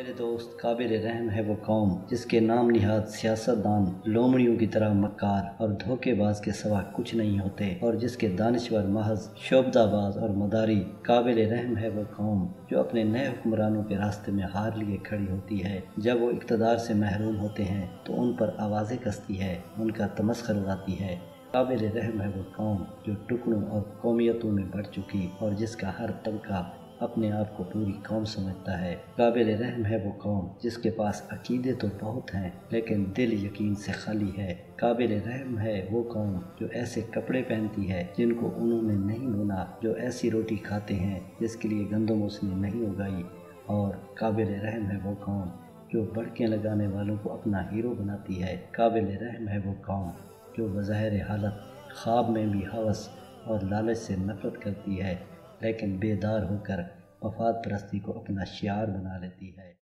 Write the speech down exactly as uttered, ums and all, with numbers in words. मेरे दोस्त काबिल रहम है वो कौम जिसके नाम निहाद सियासतदान लोमड़ियों की तरह मक्कार और धोखेबाज के सवा कुछ नहीं होते और जिसके दानिश्वर महज शोबदाबाज और मदारी। काबिल रहम है वो कौम जो अपने नए हुक्मरानों के रास्ते में हार लिए खड़ी होती है। जब वो इक़्तिदार से महरूम होते हैं तो उन पर आवाज़ें कसती है, उनका तमस्खर उड़ाती है। काबिल रहम है वो कौम जो टुकड़ों और कौमियतों में बढ़ चुकी और जिसका हर तबका अपने आप को पूरी कौम समझता है। काबिल रहम है वो कौम जिसके पास अकीदे तो बहुत हैं लेकिन दिल यकीन से खाली है। काबिल रहम है वो कौम जो ऐसे कपड़े पहनती है जिनको उन्होंने नहीं बुना, जो ऐसी रोटी खाते हैं जिसके लिए गंदम उसने नहीं उगाई। और काबिल रहम है वो कौम जो बड़के लगाने वालों को अपना हीरो बनाती है। काबिल रहम है वो कौम जो बज़ाहिर हालत ख्वाब में भी हवस और लालच से नफरत करती है लेकिन बेदार होकर मफाद परस्ती को अपना शियार बना लेती है।